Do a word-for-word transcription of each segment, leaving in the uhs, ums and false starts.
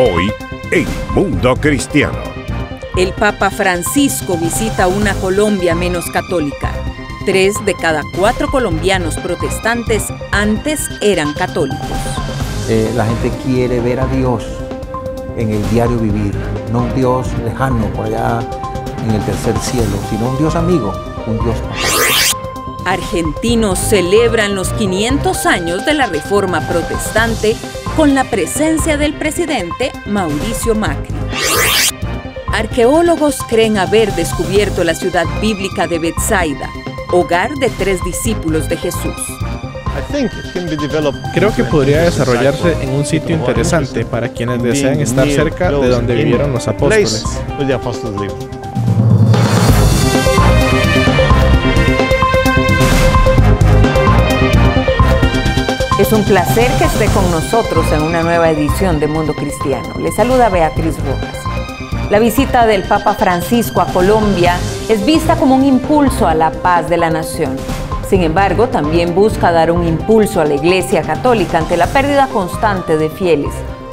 Hoy, en Mundo Cristiano. El Papa Francisco visita una Colombia menos católica. Tres de cada cuatro colombianos protestantes antes eran católicos. Eh, la gente quiere ver a Dios en el diario vivir, no un Dios lejano por allá en el tercer cielo, sino un Dios amigo, un Dios amigo. Argentinos celebran los quinientos años de la Reforma Protestante con la presencia del presidente Mauricio Macri. Arqueólogos creen haber descubierto la ciudad bíblica de Bethsaida, hogar de tres discípulos de Jesús. Creo que podría desarrollarse en un sitio interesante para quienes desean estar cerca de donde vivieron los apóstoles. Es un placer que esté con nosotros en una nueva edición de Mundo Cristiano. Les saluda Beatriz Rojas. La visita del Papa Francisco a Colombia es vista como un impulso a la paz de la nación. Sin embargo, también busca dar un impulso a la Iglesia Católica ante la pérdida constante de fieles,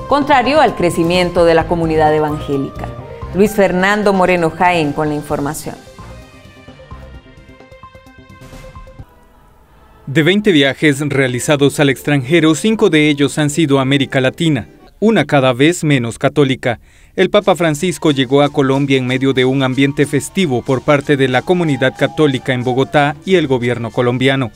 contrario al crecimiento de la comunidad evangélica. Luis Fernando Moreno Jaén con la información. De veinte viajes realizados al extranjero, cinco de ellos han sido a América Latina, una cada vez menos católica. El Papa Francisco llegó a Colombia en medio de un ambiente festivo por parte de la comunidad católica en Bogotá y el gobierno colombiano.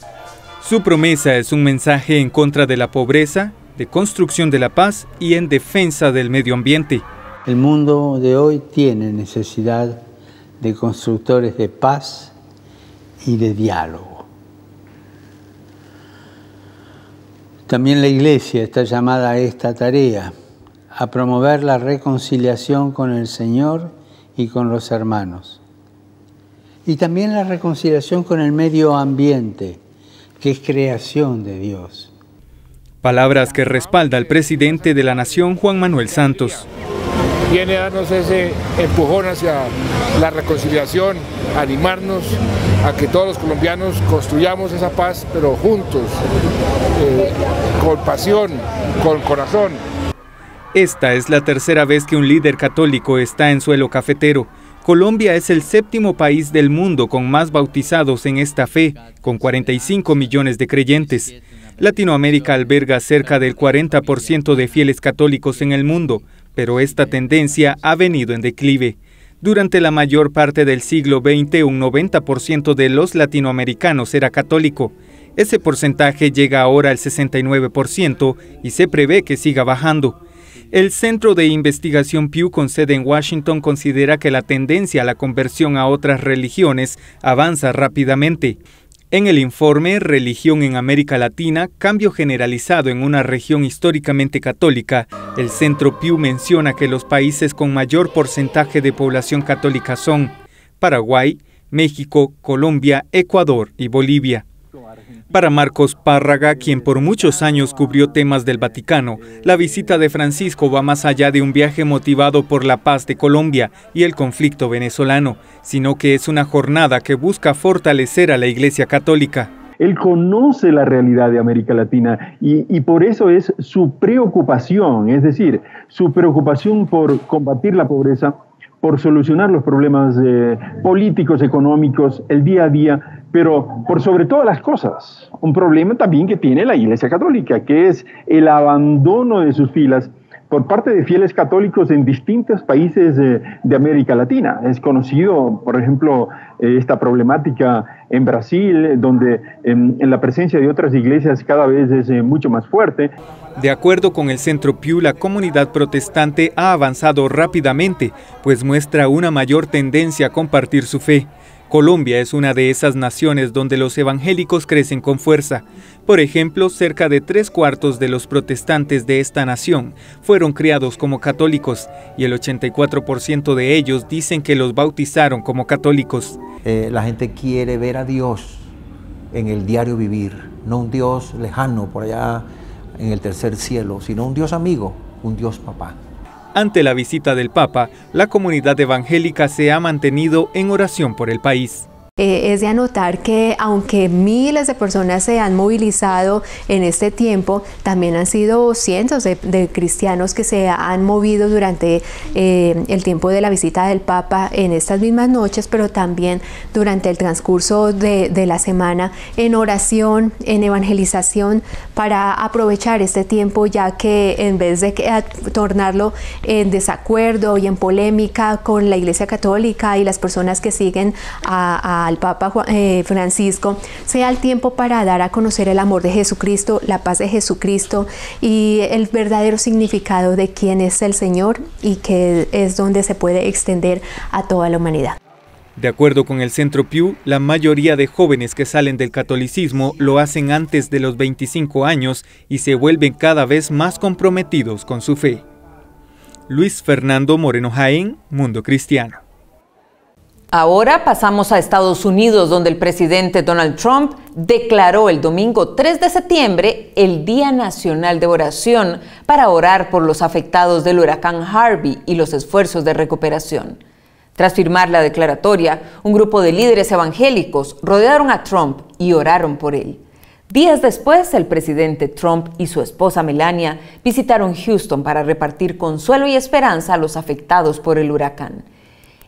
Su promesa es un mensaje en contra de la pobreza, de construcción de la paz y en defensa del medio ambiente. El mundo de hoy tiene necesidad de constructores de paz y de diálogo. También la Iglesia está llamada a esta tarea, a promover la reconciliación con el Señor y con los hermanos. Y también la reconciliación con el medio ambiente, que es creación de Dios. Palabras que respalda el presidente de la Nación, Juan Manuel Santos. Viene a darnos ese empujón hacia la reconciliación, animarnos a que todos los colombianos construyamos esa paz, pero juntos, eh, con pasión, con corazón. Esta es la tercera vez que un líder católico está en suelo cafetero. Colombia es el séptimo país del mundo con más bautizados en esta fe, con cuarenta y cinco millones de creyentes. Latinoamérica alberga cerca del cuarenta por ciento de fieles católicos en el mundo, pero esta tendencia ha venido en declive. Durante la mayor parte del siglo veinte, un noventa por ciento de los latinoamericanos era católico. Ese porcentaje llega ahora al sesenta y nueve por ciento y se prevé que siga bajando. El Centro de Investigación Pew, con sede en Washington, considera que la tendencia a la conversión a otras religiones avanza rápidamente. En el informe Religión en América Latina, cambio generalizado en una región históricamente católica, el Centro Pew menciona que los países con mayor porcentaje de población católica son Paraguay, México, Colombia, Ecuador y Bolivia. Para Marcos Párraga, quien por muchos años cubrió temas del Vaticano, la visita de Francisco va más allá de un viaje motivado por la paz de Colombia y el conflicto venezolano, sino que es una jornada que busca fortalecer a la Iglesia Católica. Él conoce la realidad de América Latina y, y por eso es su preocupación, es decir, su preocupación por combatir la pobreza, por solucionar los problemas eh, políticos, económicos, el día a día, pero por sobre todas las cosas, un problema también que tiene la Iglesia Católica, que es el abandono de sus filas por parte de fieles católicos en distintos países de, de América Latina. Es conocido, por ejemplo, esta problemática en Brasil, donde en, en la presencia de otras iglesias cada vez es mucho más fuerte. De acuerdo con el Centro Pew, la comunidad protestante ha avanzado rápidamente, pues muestra una mayor tendencia a compartir su fe. Colombia es una de esas naciones donde los evangélicos crecen con fuerza. Por ejemplo, cerca de tres cuartos de los protestantes de esta nación fueron criados como católicos y el ochenta y cuatro por ciento de ellos dicen que los bautizaron como católicos. Eh, la gente quiere ver a Dios en el diario vivir, no un Dios lejano por allá en el tercer cielo, sino un Dios amigo, un Dios papá. Ante la visita del Papa, la comunidad evangélica se ha mantenido en oración por el país. Eh, es de anotar que aunque miles de personas se han movilizado en este tiempo, también han sido cientos de, de cristianos que se han movido durante eh, el tiempo de la visita del Papa en estas mismas noches, pero también durante el transcurso de, de la semana en oración, en evangelización, para aprovechar este tiempo, ya que en vez de que, tornarlo en desacuerdo y en polémica con la Iglesia Católica y las personas que siguen a, a al Papa Juan, eh, Francisco, sea el tiempo para dar a conocer el amor de Jesucristo, la paz de Jesucristo y el verdadero significado de quién es el Señor, y que es donde se puede extender a toda la humanidad. De acuerdo con el Centro Pew, la mayoría de jóvenes que salen del catolicismo lo hacen antes de los veinticinco años y se vuelven cada vez más comprometidos con su fe. Luis Fernando Moreno Jaén, Mundo Cristiano. Ahora pasamos a Estados Unidos, donde el presidente Donald Trump declaró el domingo tres de septiembre el Día Nacional de Oración para orar por los afectados del huracán Harvey y los esfuerzos de recuperación. Tras firmar la declaratoria, un grupo de líderes evangélicos rodearon a Trump y oraron por él. Días después, el presidente Trump y su esposa Melania visitaron Houston para repartir consuelo y esperanza a los afectados por el huracán.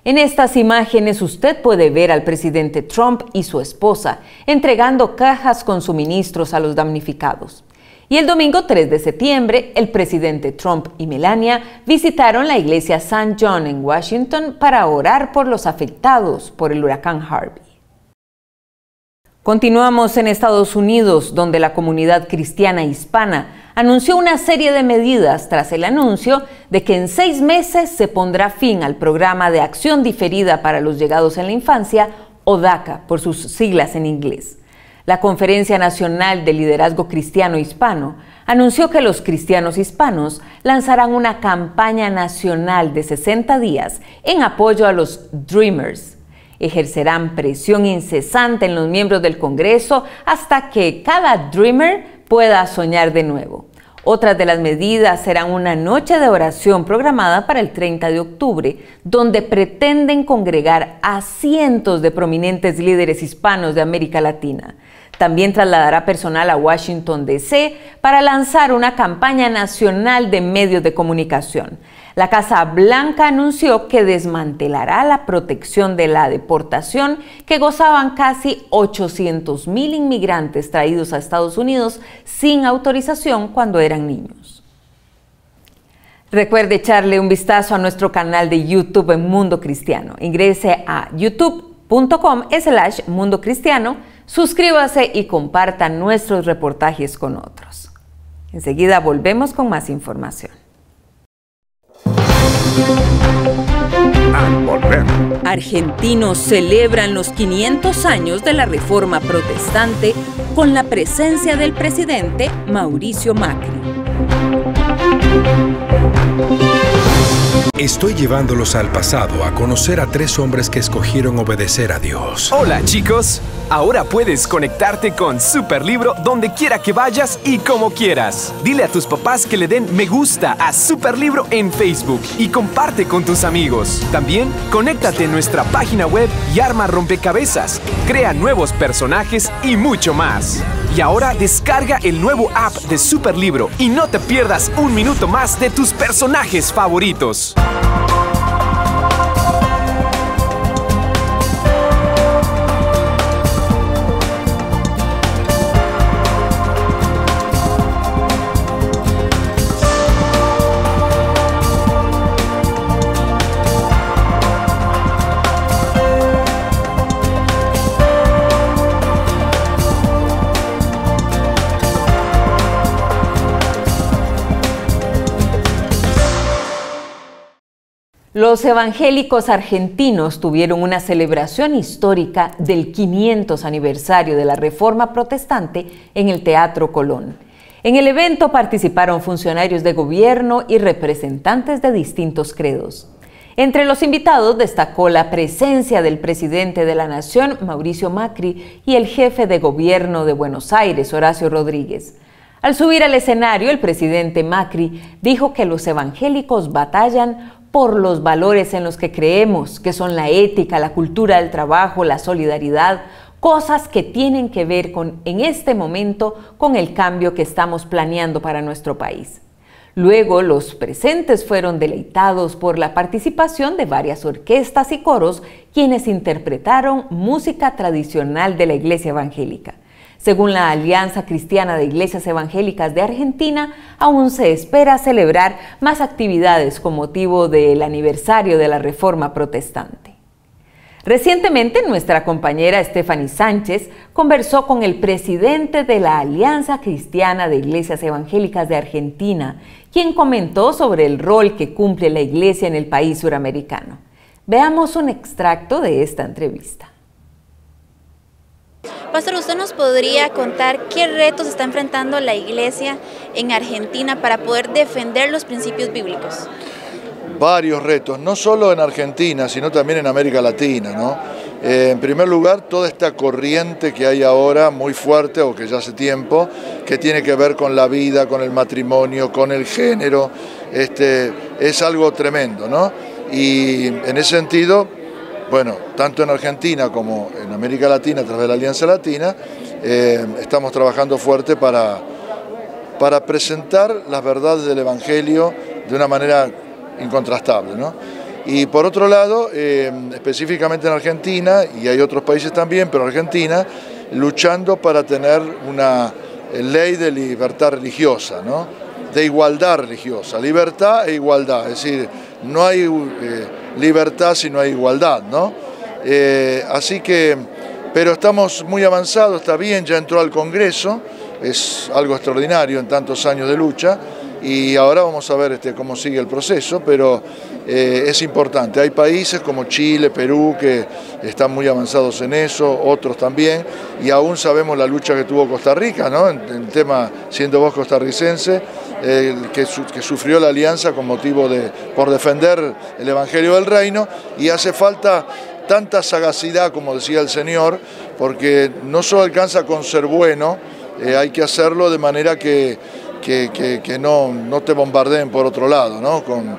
En estas imágenes usted puede ver al presidente Trump y su esposa entregando cajas con suministros a los damnificados. Y el domingo tres de septiembre, el presidente Trump y Melania visitaron la iglesia Saint John en Washington para orar por los afectados por el huracán Harvey. Continuamos en Estados Unidos, donde la comunidad cristiana hispana anunció una serie de medidas tras el anuncio de que en seis meses se pondrá fin al programa de acción diferida para los llegados en la infancia, o DACA, por sus siglas en inglés. La Conferencia Nacional de Liderazgo Cristiano Hispano anunció que los cristianos hispanos lanzarán una campaña nacional de sesenta días en apoyo a los Dreamers. Ejercerán presión incesante en los miembros del Congreso hasta que cada Dreamer pueda soñar de nuevo. Otras de las medidas serán una noche de oración programada para el treinta de octubre, donde pretenden congregar a cientos de prominentes líderes hispanos de América Latina. También trasladará personal a Washington, D C para lanzar una campaña nacional de medios de comunicación. La Casa Blanca anunció que desmantelará la protección de la deportación que gozaban casi ochocientos mil inmigrantes traídos a Estados Unidos sin autorización cuando eran niños. Recuerde echarle un vistazo a nuestro canal de YouTube en Mundo Cristiano. Ingrese a youtube punto com slash Mundo Cristiano, suscríbase y comparta nuestros reportajes con otros. Enseguida volvemos con más información. Al volver. Argentinos celebran los quinientos años de la Reforma Protestante con la presencia del presidente Mauricio Macri. Estoy llevándolos al pasado a conocer a tres hombres que escogieron obedecer a Dios. Hola chicos, ahora puedes conectarte con Superlibro donde quiera que vayas y como quieras. Dile a tus papás que le den me gusta a Superlibro en Facebook y comparte con tus amigos. También, conéctate en nuestra página web y arma rompecabezas, crea nuevos personajes y mucho más. Y ahora descarga el nuevo app de Superlibro y no te pierdas un minuto más de tus personajes favoritos. Los evangélicos argentinos tuvieron una celebración histórica del quinientos aniversario de la Reforma Protestante en el Teatro Colón. En el evento participaron funcionarios de gobierno y representantes de distintos credos. Entre los invitados destacó la presencia del presidente de la Nación, Mauricio Macri, y el jefe de gobierno de Buenos Aires, Horacio Rodríguez. Al subir al escenario, el presidente Macri dijo que los evangélicos batallan por los valores en los que creemos, que son la ética, la cultura del trabajo, la solidaridad, cosas que tienen que ver con, en este momento, con el cambio que estamos planeando para nuestro país. Luego, los presentes fueron deleitados por la participación de varias orquestas y coros, quienes interpretaron música tradicional de la Iglesia evangélica. Según la Alianza Cristiana de Iglesias Evangélicas de Argentina, aún se espera celebrar más actividades con motivo del aniversario de la Reforma Protestante. Recientemente, nuestra compañera Estefany Sánchez conversó con el presidente de la Alianza Cristiana de Iglesias Evangélicas de Argentina, quien comentó sobre el rol que cumple la Iglesia en el país suramericano. Veamos un extracto de esta entrevista. Pastor, ¿usted nos podría contar qué retos está enfrentando la Iglesia en Argentina para poder defender los principios bíblicos? Varios retos, no solo en Argentina, sino también en América Latina, ¿no? Eh, en primer lugar, toda esta corriente que hay ahora, muy fuerte, o que ya hace tiempo, que tiene que ver con la vida, con el matrimonio, con el género, este, es algo tremendo, ¿no? Y en ese sentido, bueno, tanto en Argentina como en América Latina, a través de la Alianza Latina, eh, estamos trabajando fuerte para, para presentar las verdades del Evangelio de una manera incontrastable, ¿no? Y por otro lado, eh, específicamente en Argentina, y hay otros países también, pero Argentina, luchando para tener una ley de libertad religiosa, ¿no? De igualdad religiosa, libertad e igualdad, es decir, no hay eh, libertad si no hay igualdad, ¿no? Eh, así que, pero estamos muy avanzados, está bien, ya entró al Congreso, es algo extraordinario en tantos años de lucha, y ahora vamos a ver este, cómo sigue el proceso, pero eh, es importante. Hay países como Chile, Perú, que están muy avanzados en eso, otros también, y aún sabemos la lucha que tuvo Costa Rica, ¿no? En el tema, siendo vos costarricense, eh, que, su, que sufrió la alianza con motivo de, por defender el Evangelio del Reino, y hace falta tanta sagacidad, como decía el Señor, porque no solo alcanza con ser bueno, eh, hay que hacerlo de manera que... que, que, que no, no te bombardeen por otro lado, ¿no? Con,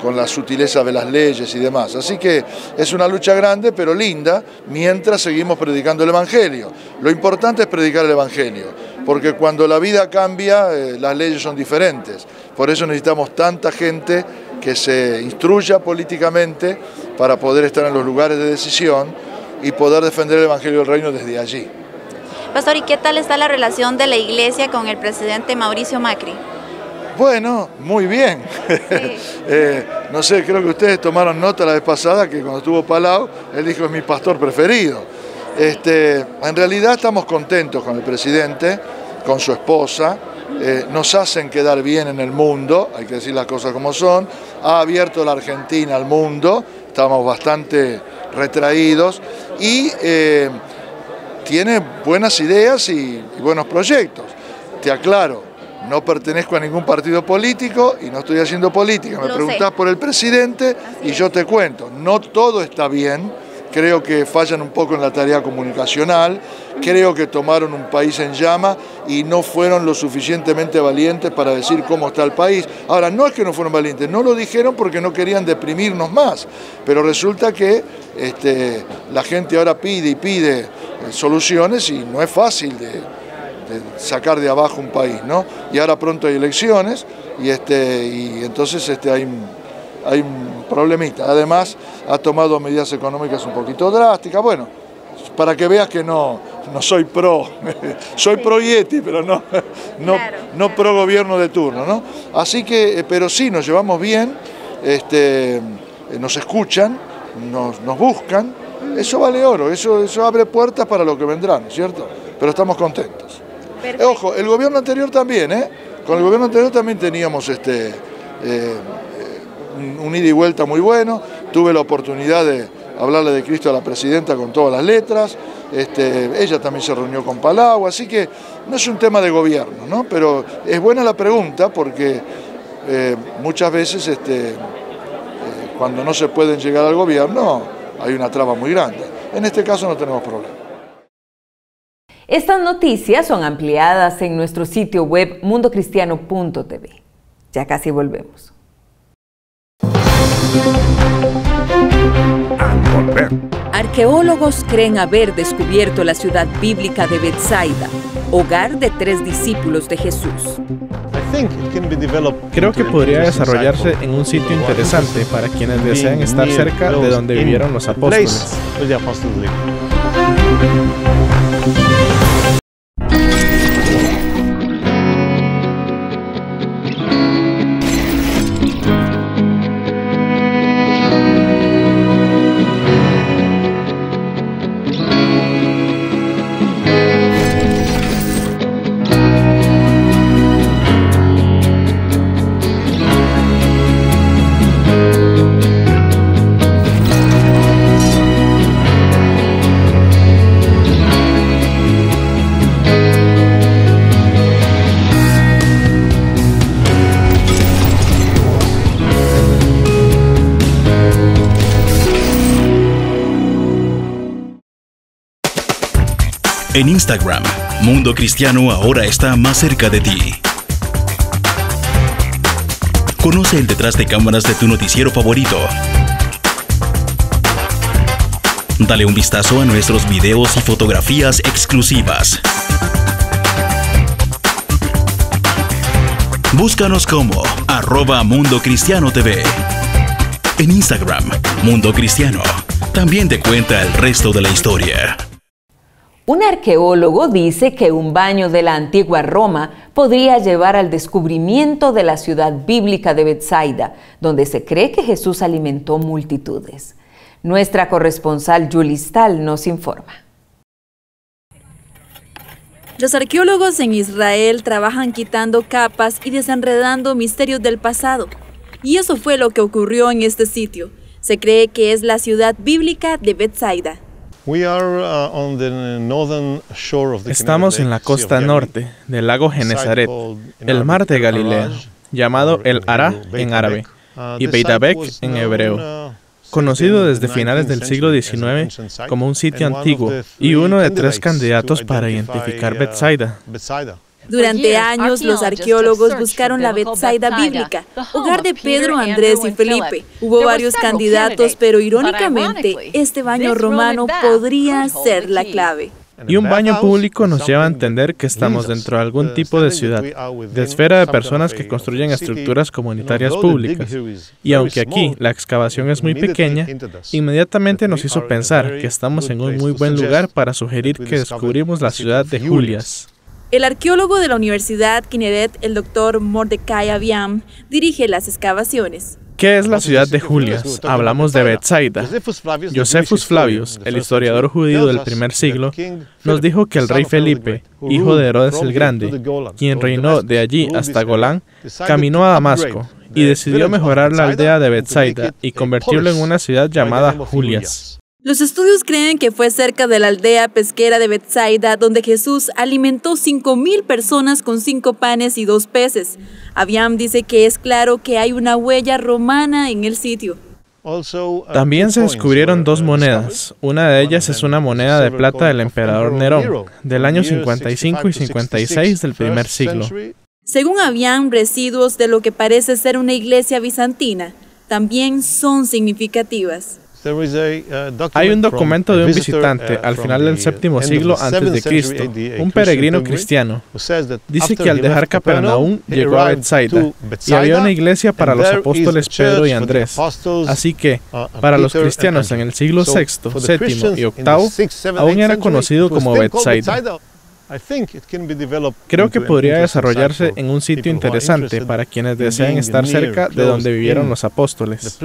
con la sutileza de las leyes y demás. Así que es una lucha grande, pero linda, mientras seguimos predicando el Evangelio. Lo importante es predicar el Evangelio, porque cuando la vida cambia, eh, las leyes son diferentes. Por eso necesitamos tanta gente que se instruya políticamente para poder estar en los lugares de decisión y poder defender el Evangelio del Reino desde allí. Pastor, ¿y qué tal está la relación de la Iglesia con el presidente Mauricio Macri? Bueno, muy bien. Sí. eh, no sé, creo que ustedes tomaron nota la vez pasada que cuando estuvo Palau, él dijo es mi pastor preferido. Sí. Este, en realidad estamos contentos con el presidente, con su esposa, eh, nos hacen quedar bien en el mundo, hay que decir las cosas como son, ha abierto la Argentina al mundo, estamos bastante retraídos y... Eh, tiene buenas ideas y, y buenos proyectos. Te aclaro, no pertenezco a ningún partido político y no estoy haciendo política. Me preguntás por el presidente y yo te cuento. No todo está bien, creo que fallan un poco en la tarea comunicacional, creo que tomaron un país en llama y no fueron lo suficientemente valientes para decir cómo está el país. Ahora, no es que no fueron valientes, no lo dijeron porque no querían deprimirnos más, pero resulta que este, la gente ahora pide y pide soluciones y no es fácil de, de sacar de abajo un país, ¿no? Y ahora pronto hay elecciones y, este, y entonces este, hay, hay un problemita. Además, ha tomado medidas económicas un poquito drásticas. Bueno, para que veas que no, no soy pro, soy pro Yeti, pero no, no, no pro gobierno de turno, ¿no? Así que, pero sí, nos llevamos bien, este, nos escuchan, nos, nos buscan. Eso vale oro, eso, eso abre puertas para lo que vendrán, ¿cierto? Pero estamos contentos. Perfecto. Ojo, el gobierno anterior también, ¿eh? Con el gobierno anterior también teníamos este, eh, un ida y vuelta muy bueno. Tuve la oportunidad de hablarle de Cristo a la presidenta con todas las letras. Este, ella también se reunió con Palau, así que no es un tema de gobierno, ¿no? Pero es buena la pregunta porque eh, muchas veces este, eh, cuando no se pueden llegar al gobierno... hay una traba muy grande. En este caso no tenemos problema. Estas noticias son ampliadas en nuestro sitio web mundo cristiano punto t v. Ya casi volvemos. Arqueólogos creen haber descubierto la ciudad bíblica de Bethsaida, hogar de tres discípulos de Jesús. Creo que podría desarrollarse en un sitio interesante para quienes desean estar cerca de donde vivieron los apóstoles. En Instagram, Mundo Cristiano ahora está más cerca de ti. Conoce el detrás de cámaras de tu noticiero favorito. Dale un vistazo a nuestros videos y fotografías exclusivas. Búscanos como arroba Mundo Cristiano T V. En Instagram, Mundo Cristiano también te cuenta el resto de la historia. Un arqueólogo dice que un baño de la antigua Roma podría llevar al descubrimiento de la ciudad bíblica de Bethsaida, donde se cree que Jesús alimentó multitudes. Nuestra corresponsal Julie Stahl nos informa. Los arqueólogos en Israel trabajan quitando capas y desenredando misterios del pasado. Y eso fue lo que ocurrió en este sitio. Se cree que es la ciudad bíblica de Bethsaida. Estamos en la costa norte del lago Genezaret, el mar de Galilea, llamado el Ará en árabe y Beitabek en hebreo, conocido desde finales del siglo diecinueve como un sitio antiguo y uno de tres candidatos para identificar Bethsaida. Durante años, los arqueólogos buscaron la Bethsaida bíblica, hogar de Pedro, Andrés y Felipe. Hubo varios candidatos, pero irónicamente, este baño romano podría ser la clave. Y un baño público nos lleva a entender que estamos dentro de algún tipo de ciudad, de esfera de personas que construyen estructuras comunitarias públicas. Y aunque aquí la excavación es muy pequeña, inmediatamente nos hizo pensar que estamos en un muy buen lugar para sugerir que descubrimos la ciudad de Julias. El arqueólogo de la Universidad Kineret, el doctor Mordecai Aviam, dirige las excavaciones. ¿Qué es la ciudad de Julias? Hablamos de Bethsaida. Josephus Flavius, el historiador judío del primer siglo, nos dijo que el rey Felipe, hijo de Herodes el Grande, quien reinó de allí hasta Golán, caminó a Damasco y decidió mejorar la aldea de Bethsaida y convertirlo en una ciudad llamada Julias. Los estudios creen que fue cerca de la aldea pesquera de Bethsaida donde Jesús alimentó cinco mil personas con cinco panes y dos peces. Aviam dice que es claro que hay una huella romana en el sitio. También se descubrieron dos monedas. Una de ellas es una moneda de plata del emperador Nerón, del año cincuenta y cinco y cincuenta y seis del primer siglo. Según Aviam, residuos de lo que parece ser una iglesia bizantina también son significativas. Hay un documento de un visitante al final del séptimo siglo antes de Cristo, un peregrino cristiano. Dice que al dejar Capernaum llegó a Bethsaida y había una iglesia para los apóstoles Pedro y Andrés. Así que, para los cristianos en el siglo sexto, séptimo y octavo, aún era conocido como Bethsaida. Creo que podría desarrollarse en un sitio interesante para quienes desean estar cerca de donde vivieron los apóstoles.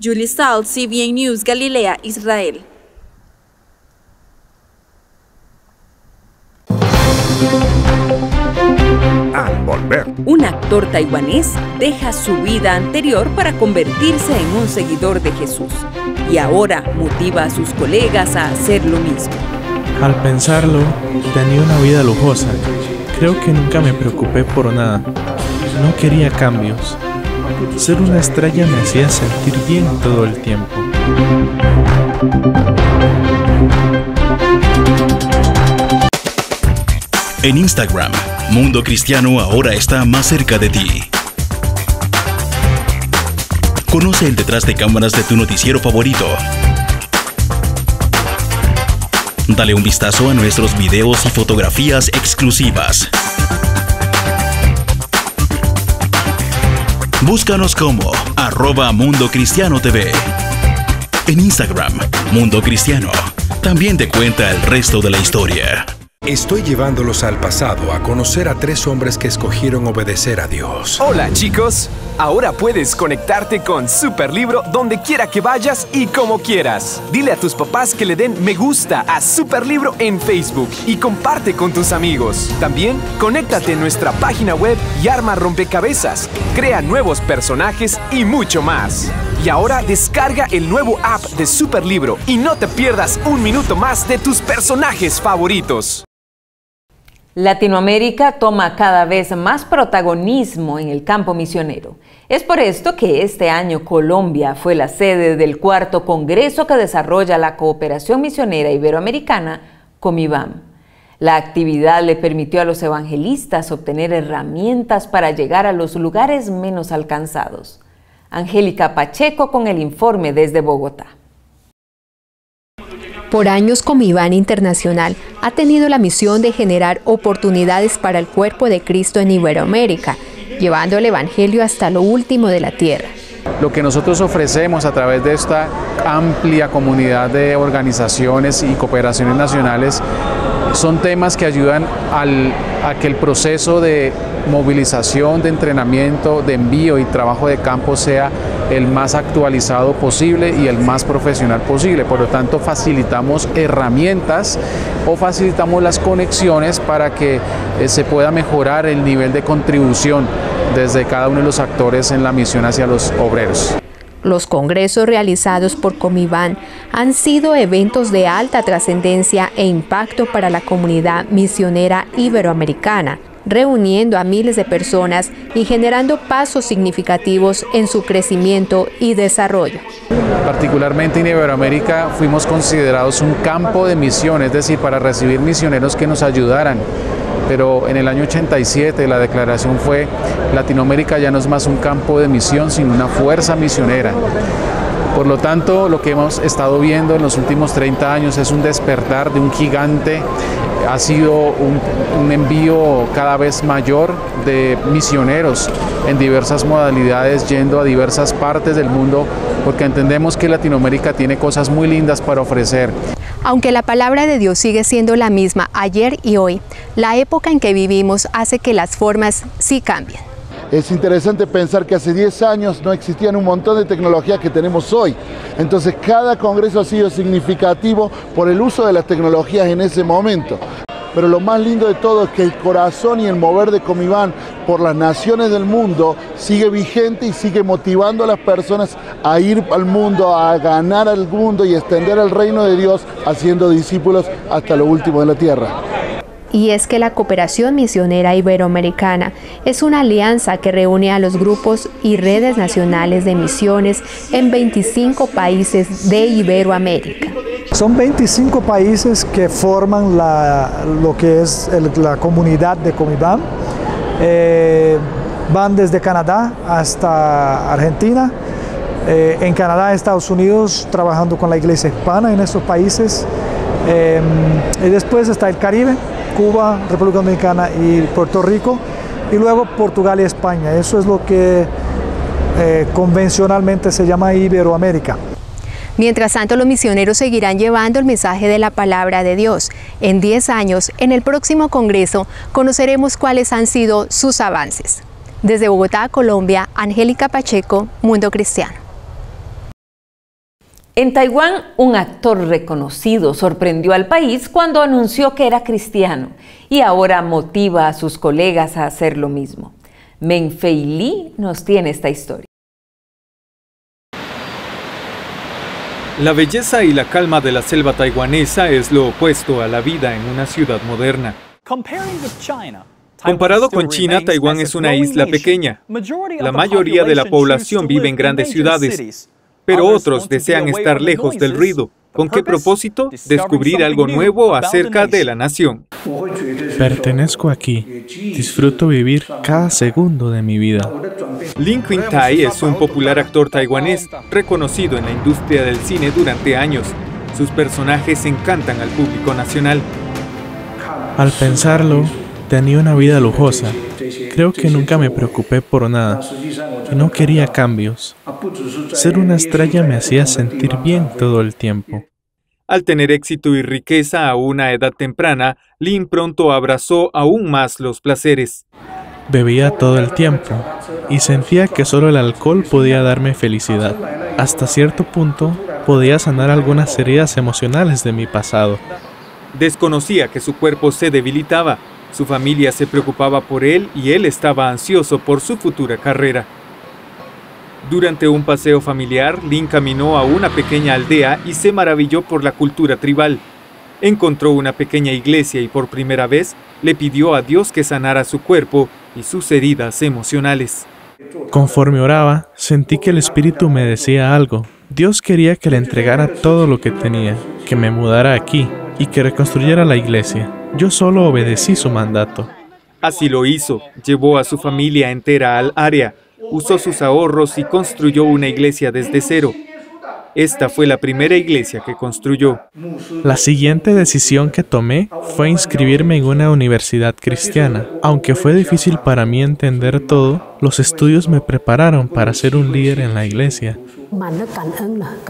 Julie Stahl, C B N News, Galilea, Israel. Al volver. Un actor taiwanés deja su vida anterior para convertirse en un seguidor de Jesús y ahora motiva a sus colegas a hacer lo mismo. Al pensarlo, tenía una vida lujosa. Creo que nunca me preocupé por nada. No quería cambios. Ser una estrella me hacía sentir bien todo el tiempo. En Instagram, Mundo Cristiano ahora está más cerca de ti. Conoce el detrás de cámaras de tu noticiero favorito. Dale un vistazo a nuestros videos y fotografías exclusivas. Búscanos como arroba Mundo Cristiano T V. En Instagram, Mundo Cristiano. También te cuenta el resto de la historia. Estoy llevándolos al pasado a conocer a tres hombres que escogieron obedecer a Dios. Hola chicos, ahora puedes conectarte con Superlibro donde quiera que vayas y como quieras. Dile a tus papás que le den me gusta a Superlibro en Facebook y comparte con tus amigos. También conéctate en nuestra página web y arma rompecabezas, crea nuevos personajes y mucho más. Y ahora descarga el nuevo app de Superlibro y no te pierdas un minuto más de tus personajes favoritos. Latinoamérica toma cada vez más protagonismo en el campo misionero. Es por esto que este año Colombia fue la sede del cuarto Congreso que desarrolla la cooperación misionera iberoamericana, Comiván. La actividad le permitió a los evangelistas obtener herramientas para llegar a los lugares menos alcanzados. Angélica Pacheco con el informe desde Bogotá. Por años, Comiván Internacional ha tenido la misión de generar oportunidades para el cuerpo de Cristo en Iberoamérica, llevando el Evangelio hasta lo último de la tierra. Lo que nosotros ofrecemos a través de esta amplia comunidad de organizaciones y cooperaciones nacionales son temas que ayudan al, a que el proceso de movilización, de entrenamiento, de envío y trabajo de campo sea el más actualizado posible y el más profesional posible. Por lo tanto, facilitamos herramientas o facilitamos las conexiones para que eh, se pueda mejorar el nivel de contribución desde cada uno de los actores en la misión hacia los obreros. Los congresos realizados por Comiván han sido eventos de alta trascendencia e impacto para la comunidad misionera iberoamericana, reuniendo a miles de personas y generando pasos significativos en su crecimiento y desarrollo. Particularmente en Iberoamérica fuimos considerados un campo de misión, es decir, para recibir misioneros que nos ayudaran. Pero en el año ochenta y siete la declaración fue: Latinoamérica ya no es más un campo de misión, sino una fuerza misionera. Por lo tanto, lo que hemos estado viendo en los últimos treinta años es un despertar de un gigante. Ha sido un, un envío cada vez mayor de misioneros en diversas modalidades, yendo a diversas partes del mundo, porque entendemos que Latinoamérica tiene cosas muy lindas para ofrecer. Aunque la palabra de Dios sigue siendo la misma ayer y hoy, la época en que vivimos hace que las formas sí cambien. Es interesante pensar que hace diez años no existían un montón de tecnologías que tenemos hoy. Entonces cada congreso ha sido significativo por el uso de las tecnologías en ese momento. Pero lo más lindo de todo es que el corazón y el mover de Comiván por las naciones del mundo sigue vigente y sigue motivando a las personas a ir al mundo, a ganar al mundo y extender el reino de Dios haciendo discípulos hasta lo último de la tierra. Y es que la cooperación misionera iberoamericana es una alianza que reúne a los grupos y redes nacionales de misiones en veinticinco países de Iberoamérica. Son veinticinco países que forman la, lo que es el, la comunidad de Comiván. Eh, van desde Canadá hasta Argentina. Eh, en Canadá, Estados Unidos, trabajando con la iglesia hispana en esos países. Eh, y después está el Caribe. Cuba, República Dominicana y Puerto Rico, y luego Portugal y España. Eso es lo que eh, convencionalmente se llama Iberoamérica. Mientras tanto, los misioneros seguirán llevando el mensaje de la palabra de Dios. En diez años, en el próximo Congreso, conoceremos cuáles han sido sus avances. Desde Bogotá, Colombia, Angélica Pacheco, Mundo Cristiano. En Taiwán, un actor reconocido sorprendió al país cuando anunció que era cristiano y ahora motiva a sus colegas a hacer lo mismo. Mengfei Li nos tiene esta historia. La belleza y la calma de la selva taiwanesa es lo opuesto a la vida en una ciudad moderna. Comparado con China, Taiwán es una isla pequeña. La mayoría de la población vive en grandes ciudades, pero otros desean estar lejos del ruido. ¿Con qué propósito? Descubrir algo nuevo acerca de la nación. Pertenezco aquí. Disfruto vivir cada segundo de mi vida. Lin Quintai es un popular actor taiwanés reconocido en la industria del cine durante años. Sus personajes encantan al público nacional. Al pensarlo, tenía una vida lujosa. Creo que nunca me preocupé por nada. Y no quería cambios. Ser una estrella me hacía sentir bien todo el tiempo. Al tener éxito y riqueza a una edad temprana, Lin pronto abrazó aún más los placeres. Bebía todo el tiempo y sentía que solo el alcohol podía darme felicidad. Hasta cierto punto, podía sanar algunas heridas emocionales de mi pasado. Desconocía que su cuerpo se debilitaba. Su familia se preocupaba por él y él estaba ansioso por su futura carrera. Durante un paseo familiar, Lin caminó a una pequeña aldea y se maravilló por la cultura tribal. Encontró una pequeña iglesia y por primera vez le pidió a Dios que sanara su cuerpo y sus heridas emocionales. Conforme oraba, sentí que el Espíritu me decía algo. Dios quería que le entregara todo lo que tenía, que me mudara aquí y que reconstruyera la iglesia. Yo solo obedecí su mandato. Así lo hizo. Llevó a su familia entera al área. Usó sus ahorros y construyó una iglesia desde cero. Esta fue la primera iglesia que construyó. La siguiente decisión que tomé fue inscribirme en una universidad cristiana. Aunque fue difícil para mí entender todo, los estudios me prepararon para ser un líder en la iglesia.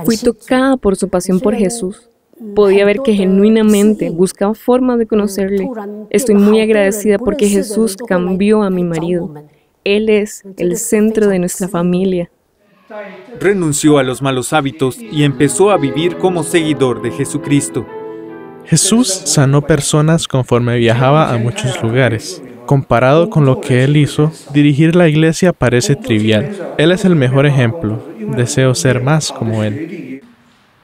Fui tocada por su pasión por Jesús. Podía ver que genuinamente buscaba formas de conocerle. Estoy muy agradecida porque Jesús cambió a mi marido. Él es el centro de nuestra familia. Renunció a los malos hábitos y empezó a vivir como seguidor de Jesucristo. Jesús sanó personas conforme viajaba a muchos lugares. Comparado con lo que él hizo, dirigir la iglesia parece trivial. Él es el mejor ejemplo. Deseo ser más como él.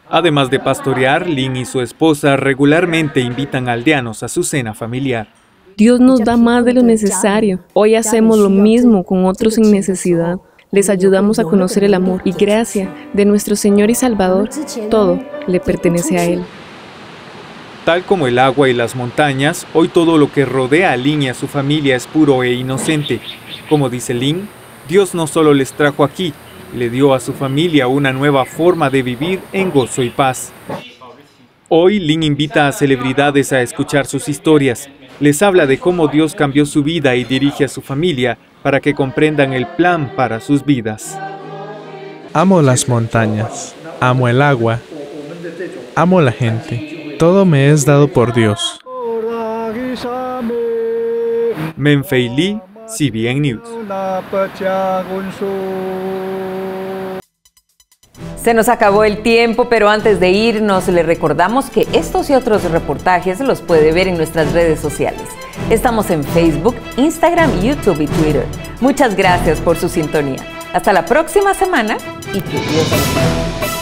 Además de pastorear, Lin y su esposa regularmente invitan aldeanos a su cena familiar. Dios nos da más de lo necesario. Hoy hacemos lo mismo con otros sin necesidad. Les ayudamos a conocer el amor y gracia de nuestro Señor y Salvador. Todo le pertenece a Él. Tal como el agua y las montañas, hoy todo lo que rodea a Lin y a su familia es puro e inocente. Como dice Lin, Dios no solo les trajo aquí, le dio a su familia una nueva forma de vivir en gozo y paz. Hoy Lin invita a celebridades a escuchar sus historias. Les habla de cómo Dios cambió su vida y dirige a su familia para que comprendan el plan para sus vidas. Amo las montañas, amo el agua, amo la gente. Todo me es dado por Dios. Mengfei Li, C B N News. Se nos acabó el tiempo, pero antes de irnos le recordamos que estos y otros reportajes los puede ver en nuestras redes sociales. Estamos en Facebook, Instagram, YouTube y Twitter. Muchas gracias por su sintonía. Hasta la próxima semana y que Dios los bendiga.